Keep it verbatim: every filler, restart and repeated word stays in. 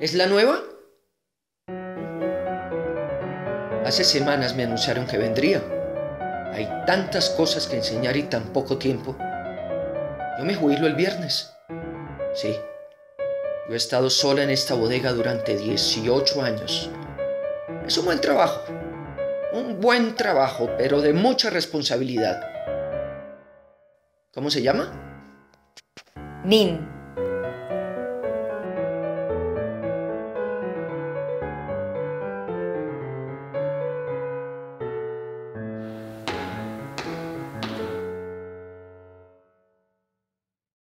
¿Es la nueva? Hace semanas me anunciaron que vendría. Hay tantas cosas que enseñar y tan poco tiempo. Yo me jubilo el viernes. Sí, yo he estado sola en esta bodega durante dieciocho años. Es un buen trabajo. Un buen trabajo, pero de mucha responsabilidad. ¿Cómo se llama? Min.